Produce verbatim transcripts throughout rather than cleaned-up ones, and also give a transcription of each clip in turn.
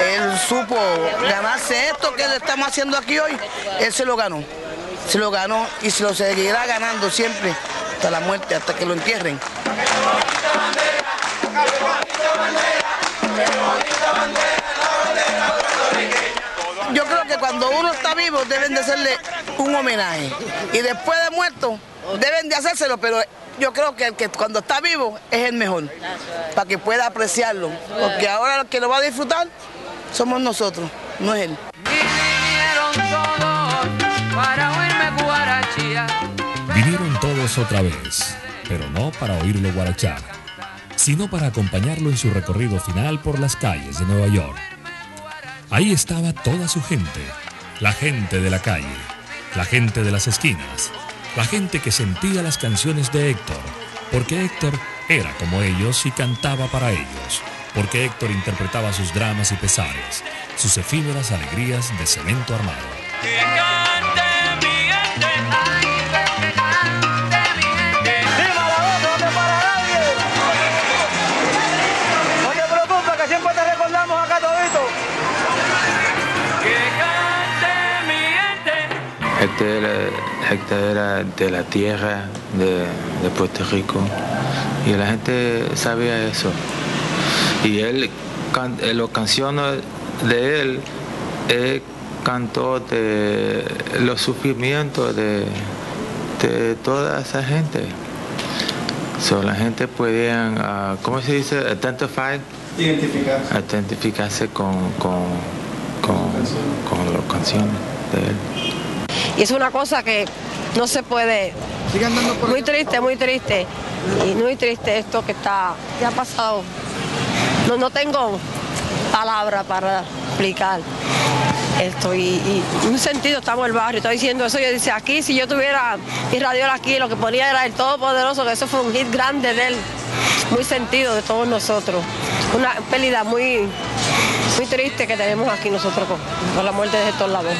él supo ganarse esto que le estamos haciendo aquí hoy, él se lo ganó, se lo ganó y se lo seguirá ganando siempre hasta la muerte, hasta que lo entierren. Yo creo que cuando uno está vivo deben de hacerle un homenaje y después de muerto deben de hacérselo, pero yo creo que el que cuando está vivo es el mejor, para que pueda apreciarlo, porque ahora el que lo va a disfrutar somos nosotros, no es él. Vinieron todos otra vez, pero no para oírlo guarachar, sino para acompañarlo en su recorrido final por las calles de Nueva York. Ahí estaba toda su gente, la gente de la calle, la gente de las esquinas, la gente que sentía las canciones de Héctor, porque Héctor era como ellos y cantaba para ellos, porque Héctor interpretaba sus dramas y pesares, sus efímeras alegrías de cemento armado. Que cante mi gente, que cante mi gente. ¡Dime la voz, no te para nadie! No te preocupes, que siempre te recordamos acá todito. Que cante mi gente. Este era... Héctor era de la tierra de, de Puerto Rico y la gente sabía eso. Y él, can, las canciones de él, él cantó de los sufrimientos de, de toda esa gente. So, la gente podía, uh, ¿cómo se dice? Identify, identificarse. Identificarse con, con, con, con las canciones de él. Y es una cosa que no se puede, muy triste, muy triste, y muy triste esto que está, que ha pasado. No, no tengo palabra para explicar esto, y, y en un sentido estamos en el barrio, estoy diciendo eso, yo dice aquí, si yo tuviera mi radiola aquí, lo que ponía era el Todopoderoso, que eso fue un hit grande de él, muy sentido de todos nosotros, una pérdida muy, muy triste que tenemos aquí nosotros con, con la muerte de Héctor Lavoe.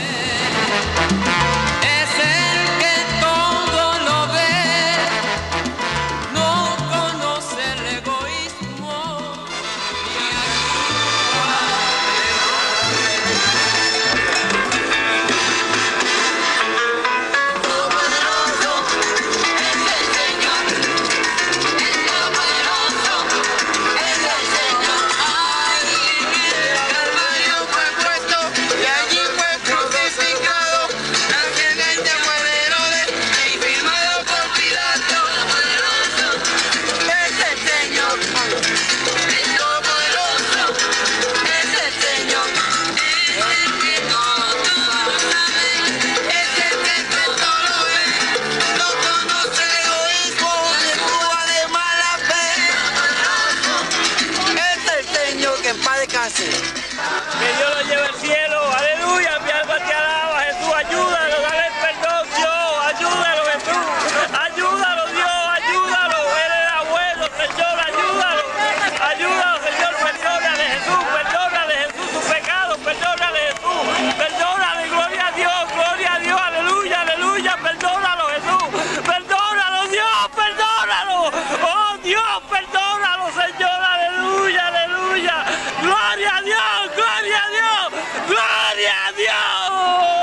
Que Dios lo lleve al cielo, aleluya, mi alma te alaba, Jesús, ayúdalo, dale perdón, Dios, ayúdalo, Jesús, ayúdalo, Dios, ayúdalo, eres abuelo, Señor, ayúdalo, ayúdalo, Señor, perdónale, Jesús, perdónale, Jesús, tu pecado, perdónale, Jesús, perdónale, gloria a Dios, gloria a Dios, aleluya, aleluya, perdónalo, Jesús, perdónalo, Dios, perdónalo, oh, Dios, perdónalo, Señor, aleluya, aleluya. ¡Gloria a Dios! ¡Gloria a Dios! ¡Gloria a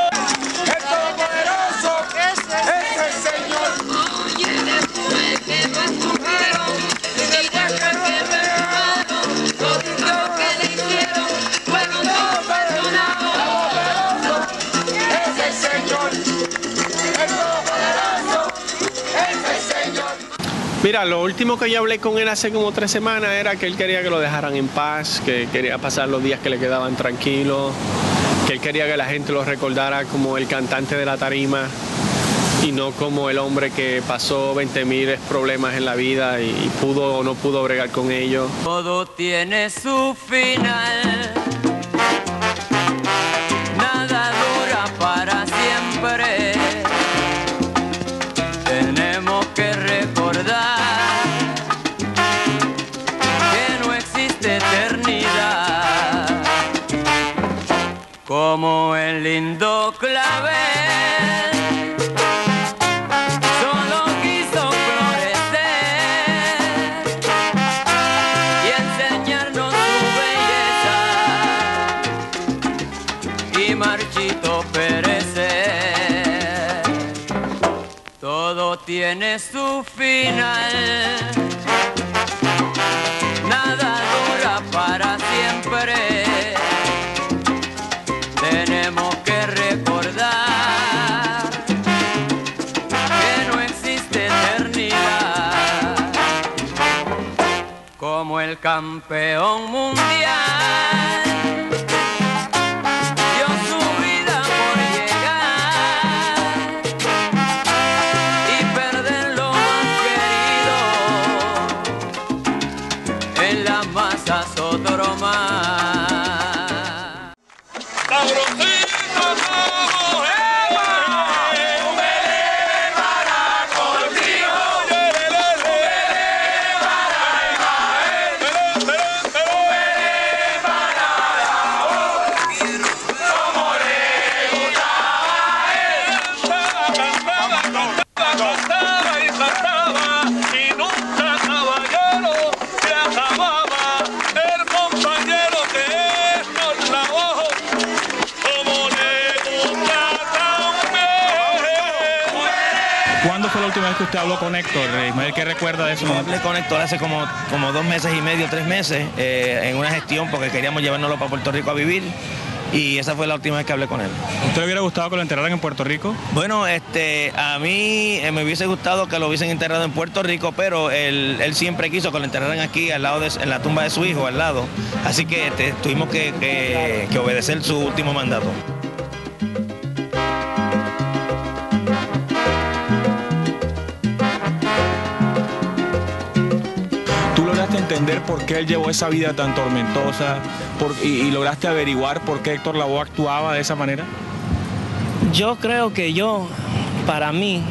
Dios! ¡El Todopoderoso es el Señor! Oye, después que no es tumbero, y después que no es perdonado, todo lo que le hicieron, bueno, todo perdonado. El Todopoderoso es el Señor. El Todopoderoso es el Señor. Mira, lo último que yo hablé con él hace como tres semanas era que él quería que lo dejaran en paz, que quería pasar los días que le quedaban tranquilos, que él quería que la gente lo recordara como el cantante de la tarima y no como el hombre que pasó veinte mil problemas en la vida y, y pudo o no pudo bregar con ellos. Todo tiene su final, nada dura para siempre. Como el lindo clavel, solo quiso florecer y enseñarnos su belleza. tiene su final. Nada dura para siempre. Tenemos que recordar que no existe eternidad. Como el campeón mundial, que usted habló con Héctor, Ismael, ¿qué recuerda de eso? No, hablé con Héctor hace como, como dos meses y medio, tres meses, eh, en una gestión porque queríamos llevárnoslo para Puerto Rico a vivir, y esa fue la última vez que hablé con él. ¿Usted le hubiera gustado que lo enterraran en Puerto Rico? Bueno, este, a mí eh, me hubiese gustado que lo hubiesen enterrado en Puerto Rico, pero él, él siempre quiso que lo enterraran aquí, al lado de, en la tumba de su hijo, al lado. Así que este, tuvimos que, que, que obedecer su último mandato. Entender por qué él llevó esa vida tan tormentosa por, y, y lograste averiguar por qué Héctor Lavoe actuaba de esa manera. Yo creo que yo, para mí,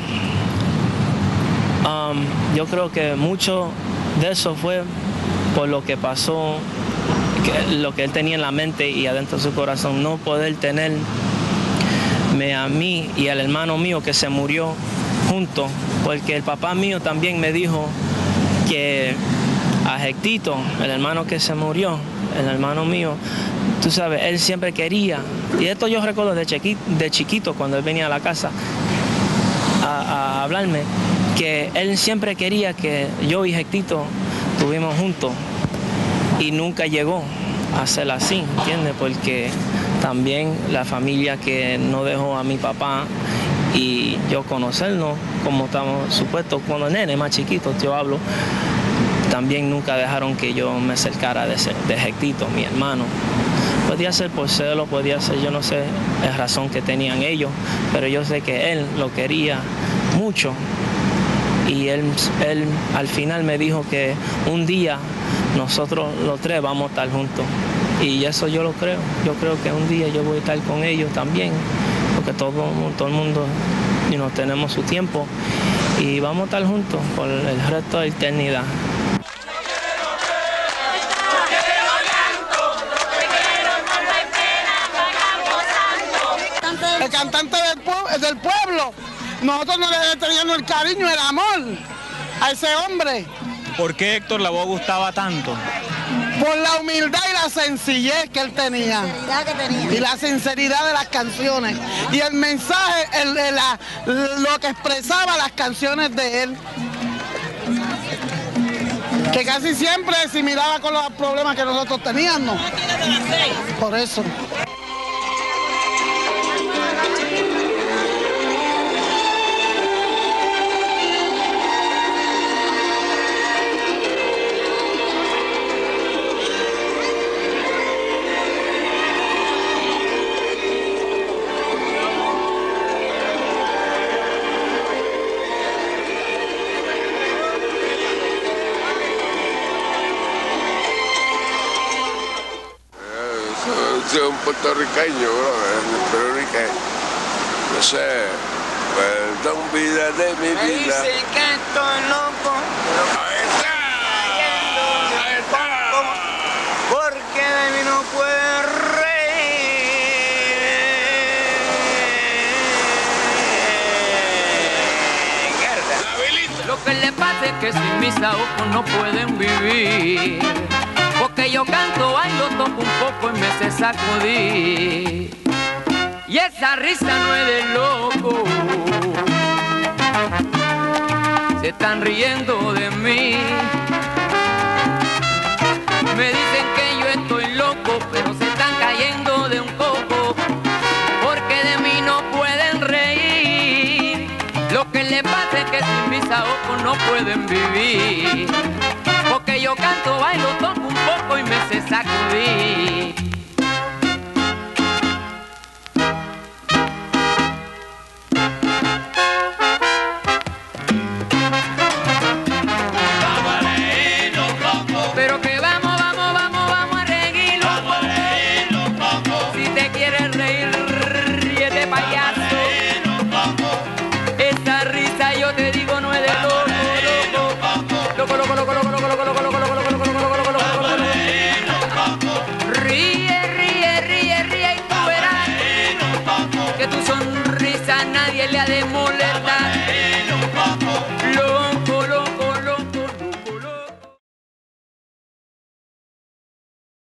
um, yo creo que mucho de eso fue por lo que pasó, que, lo que él tenía en la mente y adentro de su corazón, no poder tenerme a mí y al hermano mío que se murió juntos, porque el papá mío también me dijo que a Hectito, el hermano que se murió, el hermano mío, tú sabes, él siempre quería, y esto yo recuerdo de chiquito, de chiquito cuando él venía a la casa a, a hablarme, que él siempre quería que yo y Hectito estuvimos juntos, y nunca llegó a ser así, ¿entiendes? Porque también la familia que no dejó a mi papá y yo conocernos, como estamos supuestos, cuando nene más chiquito, yo hablo, también nunca dejaron que yo me acercara de, de Hectito, mi hermano. Podía ser por celo, podía ser, yo no sé, la razón que tenían ellos, pero yo sé que él lo quería mucho. Y él, él al final me dijo que un día nosotros los tres vamos a estar juntos. Y eso yo lo creo. Yo creo que un día yo voy a estar con ellos también, porque todo, todo el mundo y nos tenemos su tiempo. Y vamos a estar juntos por el resto de la eternidad. El cantante del, pue del pueblo, nosotros no le teníamos el cariño, el amor a ese hombre. ¿Por qué Héctor Lavoe gustaba tanto? Por la humildad y la sencillez que él tenía, la que tenía. Y la sinceridad de las canciones y el mensaje, el, el, la, lo que expresaba las canciones de él, que casi siempre se miraba con los problemas que nosotros teníamos, por eso. Un puertorriqueño, ¿no? Puertorriqueño, no sé, perdón vida de mi vida. Me dicen que estoy loco, ahí está, ahí está, porque de mí no puede reír. Lo que le pasa es que sin mis ojos no pueden vivir. Porque yo canto, bailo, toco un poco y me sé sacudir. Y esa risa no es de loco. se están riendo de mí. Me dicen que yo estoy loco, pero se están cayendo de un coco, porque de mí no pueden reír. Lo que les pasa es que sin mis ahogos no pueden vivir, porque yo canto, bailo, toco un poco y me sé sacudir.